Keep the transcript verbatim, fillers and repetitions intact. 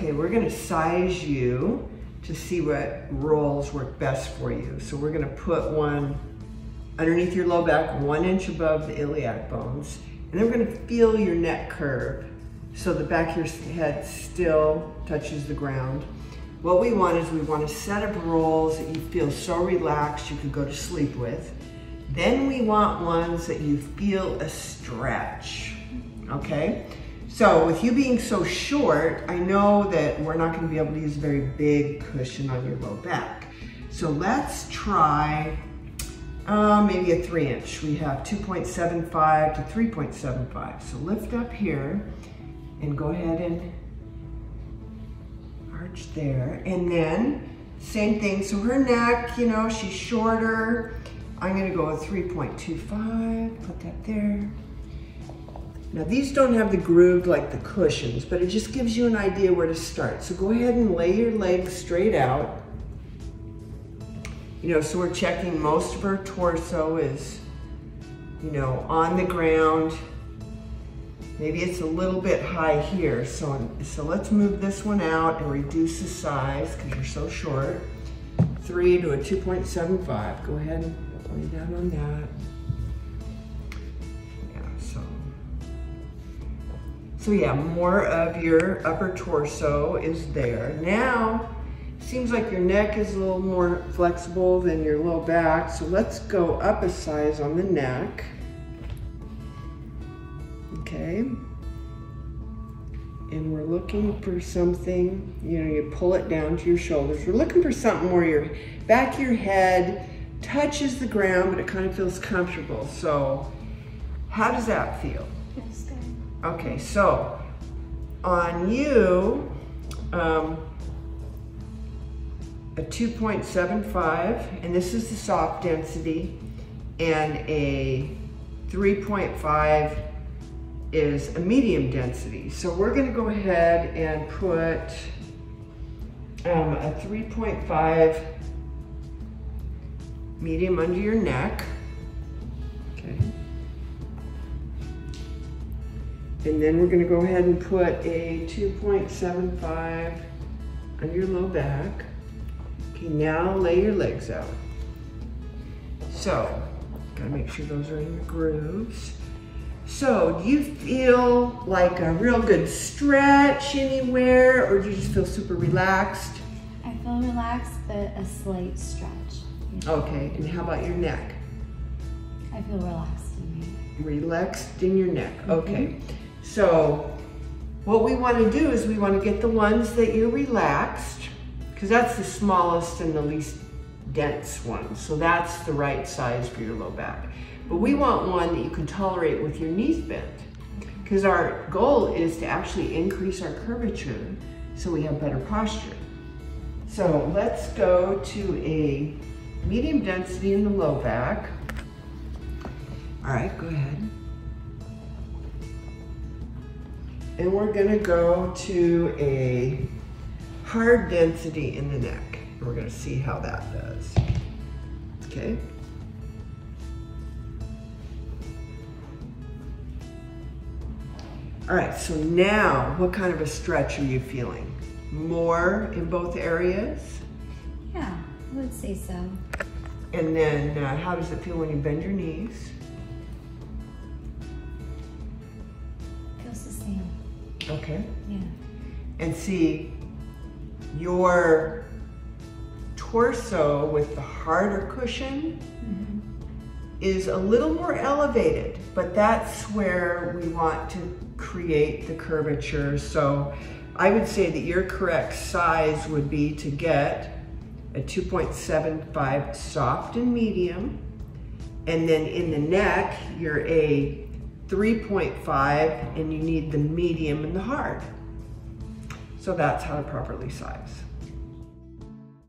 Okay, we're gonna size you to see what rolls work best for you. So we're gonna put one underneath your low back, one inch above the iliac bones, and then we're gonna feel your neck curve so the back of your head still touches the ground. What we want is we want a set of rolls that you feel so relaxed you could go to sleep with. Then we want ones that you feel a stretch, okay? So with you being so short, I know that we're not gonna be able to use a very big cushion on your low back. So let's try uh, maybe a three inch. We have two point seven five to three point seven five. So lift up here and go ahead and arch there. And then same thing. So her neck, you know, she's shorter. I'm gonna go with three point two five, put that there. Now these don't have the groove like the cushions, but it just gives you an idea where to start. So go ahead and lay your legs straight out. You know, so we're checking most of her torso is, you know, on the ground. Maybe it's a little bit high here. So, so let's move this one out and reduce the size because you're so short. Three to a two point seven five. Go ahead and lay down on that. Yeah, so. So yeah, more of your upper torso is there. Now, seems like your neck is a little more flexible than your low back. So let's go up a size on the neck. Okay. And we're looking for something, you know, you pull it down to your shoulders. We're looking for something where your back of your head touches the ground, but it kind of feels comfortable. So how does that feel? That's good. Okay, so on you, um, a two point seven five, and this is the soft density, and a three point five is a medium density. So we're gonna go ahead and put um, a three point five medium under your neck. Okay. And then we're gonna go ahead and put a two point seven five under your low back. Okay, now lay your legs out. So, gotta make sure those are in your grooves. So, do you feel like a real good stretch anywhere, or do you just feel super relaxed? I feel relaxed, but a slight stretch. Yeah. Okay, and how about your neck? I feel relaxed in my neck. Relaxed in your neck, okay. Mm-hmm. So, what we want to do is we want to get the ones that you're relaxed, because that's the smallest and the least dense one. So that's the right size for your low back. But we want one that you can tolerate with your knees bent, because our goal is to actually increase our curvature so we have better posture. So let's go to a medium density in the low back. All right, go ahead. And we're gonna go to a hard density in the neck. We're gonna see how that does, okay? All right, so now, what kind of a stretch are you feeling? More in both areas? Yeah, I would say so. And then, uh, how does it feel when you bend your knees? Feels the same. Okay. Yeah. And see, your torso with the harder cushion mm-hmm. is a little more elevated, but that's where we want to create the curvature. So I would say that your correct size would be to get a two point seven five soft and medium, and then in the neck you're a three point five and you need the medium and the hard. So that's how to properly size.